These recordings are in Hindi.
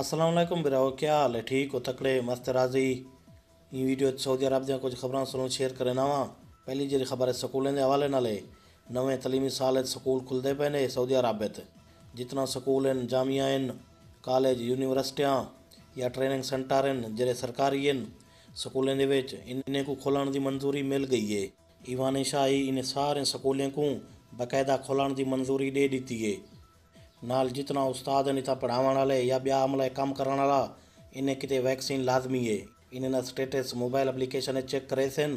असलामुअलैकुम बिराओ, क्या हाल है? ठीक हो? तकड़े मस्त राजी ये वीडियो सऊदी अरब दियाँ कुछ खबर सुनो शेयर करें नवा। पहली जी खबर है स्कूलें के हवाले नाल। नवें तलीमी साल स्कूल खुलते पे ने सऊदी अरब। जितना स्कूल जामिया कॉलेज यूनिवर्सिटियाँ या ट्रेनिंग सेंटर जे सरकारी स्कूलें इन्हें को खोलने की मंजूरी मिल गई है। ईवान शाही इन सारे स्कूलें को बाकायदा खोलने की मंजूरी दे दी है। नाल जितना उस्ताद इतना पढ़ावन वाले या बया अमला काम करण वाला इन्हें कितने वैक्सीन लाजमी है। इन्हें स्टेटस मोबाइल एप्लीकेशन चेक करे सन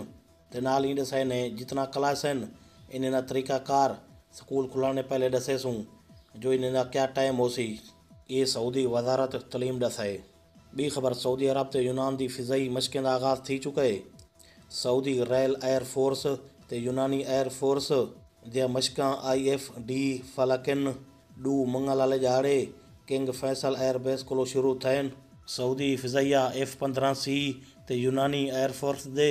तो नाल ही दस ने जितना क्लास इन्हें तरीक़ाकार स्कूल खुलाने पहले दसे सूँ जो इन्हें क्या टाइम हो सी। ये सऊदी वजारत तलीम दसाए। बी खबर सऊदी अरब से यूनान की फिजाई मशकें का आगाज़ थी चुका है। सऊदी रॉयल एयरफोर्स तो यूनानी एयरफोर्स दिया मशकां IFD फलाकिन डू मंगल वाले जहाड़े किंग फैसल एयरबेस को शुरू थन। सऊदी फिजाइया F-15C तो यूनानी एयरफोर्स दे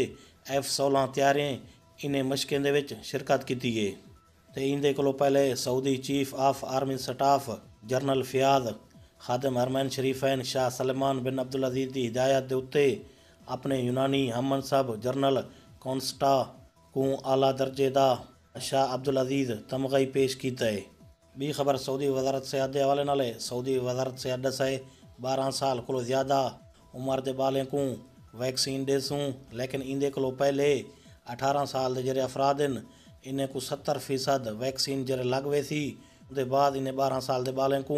F-16 त्यारें इन्हें मशकें दे विच शिरकत की है। तो इंदे कोलो पहले Saudi chief of army staff general Fayyaz खादिम हरमैन शरीफैन शाह सलमान बिन अब्दुल अजीज़ की हिदायत के उत्ते अपने यूनानी हमन साहब जनरल कॉन्स्टा को आला दर्जे का शाह अब्दुल अजीज़ तमगा पेश किया है। बी खबर सऊदी वजारत सेहत के हवाले नाल। सऊदी वजारत सेहत दसाए 12 साल को ज़्यादा उम्र के बालें को वैक्सीन देसूँ, लेकिन इंदे को पहले 18 साल के जेरे अफराद इन्हें को 70% वैक्सीन जरे लग वे सी। उसके बाद इन्हें 12 साल के बालें को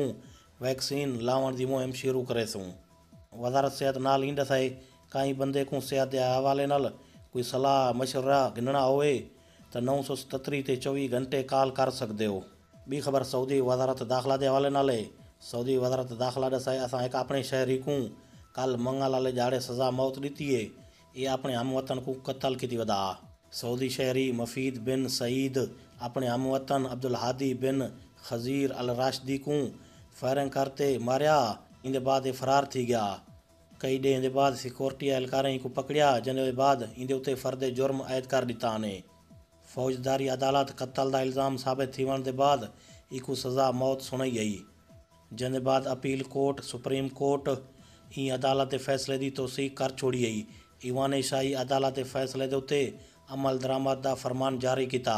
वैक्सीन लावन की मुहिम शुरू करे सूँ। वजारत सेहत नाल ही दसाए कई बंदे को सेहत के हवाले नाल कोई सलाह मशवरा गिनना होए तो 937 से 24 घंटे कॉल कर सकते हो। बी खबर सऊदी वजारत दाखिला के हवाले नाल। सऊदी वजारत दाखिला दसाए असां एक अपने शहरी को कल मंगल वाले जहाड़े सजा मौत दी है। ये अपने हमवतन को कत्ल की वदा। सऊदी शहरी मफीद बिन सईद अपने हमवतन अब्दुल हादी बिन खजीर अल राशदी को फायरिंग करते मारिया। इंदे बाद फरार थी गया। कई दिन के बाद सिक्योरिटी एहलकारें को पकड़िया जिन्हें बाद इंदे उत्ते फर्द जुर्म आयद कर दिता ने। फौजदारी अदालत कत्ल का इल्ज़ाम साबित थवन के बाद एक सज़ा मौत सुनाई गई। जिन बाद अपील कोर्ट सुप्रीम कोर्ट ई अदालत के फैसले की तोसीक कर छोड़ी गई। ईवान शाही अदालत के फैसले के उत्ते अमल दरामद का फरमान जारी किया।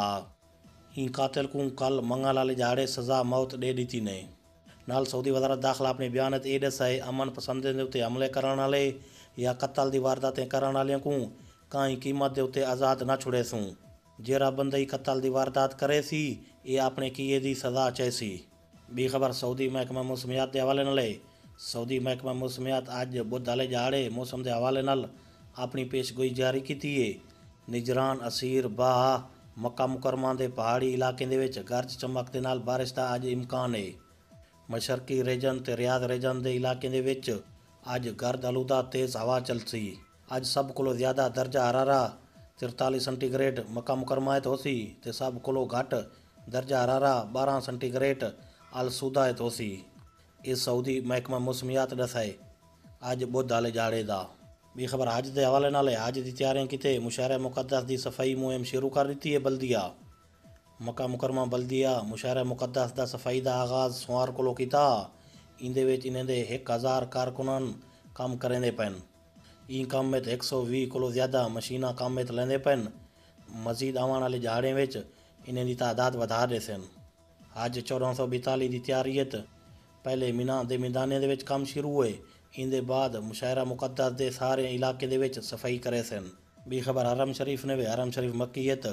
ई कातिल को कल मंगल वाले जहाड़े सज़ा मौत दे दी ने। नाल सऊदी वजारत दाखिला अपने बयान ये दसाए अमन पसंदे के उत्ते हमले करने वाले या कत्ल की वारदातें करने वाले को कई कीमत के उत्ते आज़ाद न छोड़े सूँ। जरा बंदा ही कत्ल की वारदात करे सी ये अपने किए की सज़ा चैसी। बी खबर सऊदी महकमा मौसमियात के हवाले नाल। सऊदी महकमा मौसमियात अज बुध वाले जहाड़े मौसम के हवाले नाल अपनी पेशगोई जारी की है। निजरान असीर बाहा मक्का मुकरमा के पहाड़ी इलाके गर्ज चमक के नाल बारिश का अज इम्कान है। मशरकी रेजन ते रियाद रेजन के इलाके अज गर्द आलूदा तेज़ हवा चलसी। अज सब को ज़्यादा दर्जा हरारा 43 सेंटीग्रेड मक्का मुकरमा होसी तो सब कोलो घट दर्जा हरारा 12 सेंटीग्रेड अलसूदा होसी। ये सऊदी महकमा मौसमियात दसाए अज बुध वाले जहाड़े का। बी खबर हज के हवाले नाल। हज की तैयारियां किते मुशाहरे मुकद्दस की सफाई मुहिम शुरू कर दी है। बल्दिया मक्का मुकरमा बल्दिया मुशाहरे मुकद्दस का सफाई का आगाज़ सोमवार कोलो किया। इंदे विच इन्हां दे 1000 कारकुनान काम करेंदे पैन। ई काम में 120 को ज़्यादा मशीना काम में लेंदे पैन। मजीद आवन वाले जहाड़े में इन्हें की तादाद वधा दे सन। अज 1442 की तैयारीत पहले मीना के मैदाने के काम शुरू हुए। इंदे बाद मुशाहरा मुकद्दस के सारे इलाके के सफाई करे सन। बी खबर हरम शरीफ ने भी हरम शरीफ मक्कीयत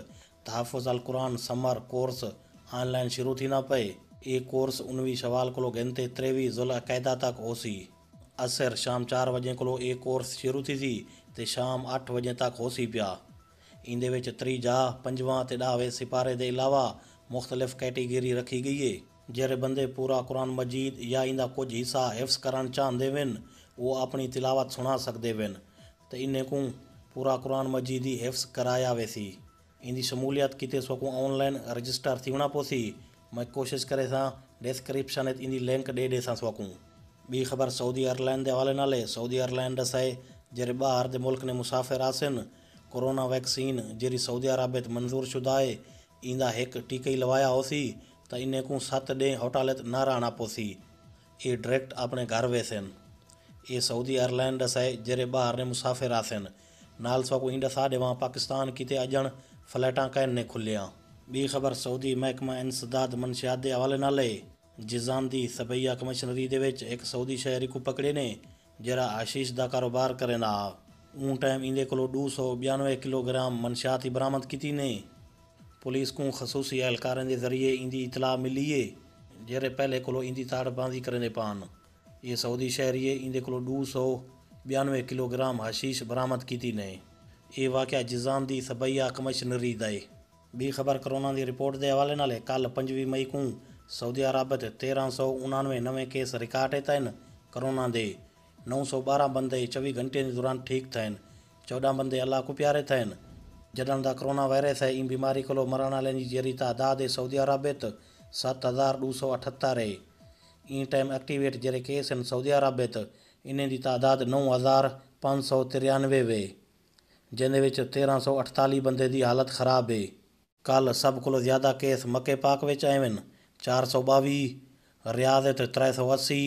तहफ़ुज़ अल कुरान समर कोर्स ऑनलाइन शुरू थी ना पे। ये कोर्स 19 शवाल को गिनते 23 जुल-क़ायदा तक होसी। असर शाम 4 बजे को एक कोर्स शुरू थी सी तो शाम 8 बजे तक होसी पिया। इंदे विच 3 जा 5वां ते 10वें सिपारे के अलावा मुख्तलिफ कैटेगरी रखी गई है। जेरे बंदे पूरा कुरान मजीद या इंदा कुछ हिस्सा हिफ्स करना चाहते वन वो अपनी तिलावत सुना सकते वन तो इन्हें को पूरा कुरान मजीद ही हिफ्स कराया वे सी। इंदी शमूलियत किते सोको ऑनलाइन रजिस्टर थी होना पोसी। मैं कोशिश करे सा डिस्क्रिप्शन इंदी लिंक दे देसा सोकूँ। बी खबर सऊदी एयरलाइन के हवाले नाल। सऊदी एयरलाइन दसाए जेरे बाहर के मुल्क ने मुसाफिर आसन कोरोना वैक्सीन जेरी सऊदी अरब मंजूर शुदा है इंदा एक टीका ही लवाया होसी तो इन्हें को 7 दिन होटल न रहना पोसी। ये डायरेक्ट अपने घर वेसन। ये सऊदी एयरलाइन डसाए जरे बहार ने मुसाफिर आसन नाल सको इंड साडे वहाँ पाकिस्तान किथे अजण फ्लैटा कैन ने खुलिया। बी खबर सऊदी महकमा इंसदाद मनशियात के हवाले नाल जिज़ान दी सबैया कमिश्नरी दे विच एक सऊदी शहरी को पकड़े ने जरा आशीष का कारोबार करे ना ऊँ टाइम इंदे कोलो 292 किलोग्राम मनशियात ही बरामद की ने। पुलिस को खसूसी एहलकारें के जरिए इंदी इतला मिली है जरे पहले कोलो इंदी ताड़बाजी करने पान। ये सऊदी शहरीए इंदे कोलो 292 किलोग्राम हशीश बरामद की ने। यह वाकया जिज़ान दी सबैया कमिश्नरी दा है। बी खबर कोरोना की रिपोर्ट के हवाले नाल कल 25 मई को सऊदी अरब 1399 नवे केस रिकॉर्ड थे कोरोना के। 912 बंदे 24 घंटे के दौरान ठीक थे। 14 बंदे अल्लाह को प्यारे थे। जडन दा कोरोना वायरस है इन बीमारी को मरण वाले की जरी तादाद सऊदी अरब 7278 है। इन टाइम एक्टिवेट जरे केस हैं सऊदी अरब इन्हें दी तादाद 9593 वे जिन्हें 1348 बंदे दी हालत खराब है। कल सब को ज़्यादा केस मक्के पाक विच आए 422, रियाद 380,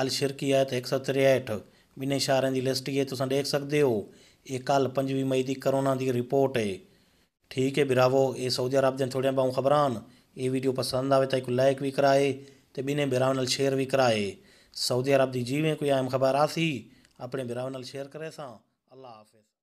अलशिरकियत 163 बिने शहरें की लिस्ट ये तुम देख सकते हो। ये कल 25 मई की कोरोना की रिपोर्ट है। ठीक है बिरावो ये सऊदी अरब दिन थोड़िया बहु खबरान। ये वीडियो पसंद आवे तो एक लाइक भी कराए तो बिने बिराव नाल शेयर भी कराए। सऊदी अरब की जीवें कोई अहम खबर आसी अपने बिराव नाल शेयर करे सा। अल्लाह हाफिज़।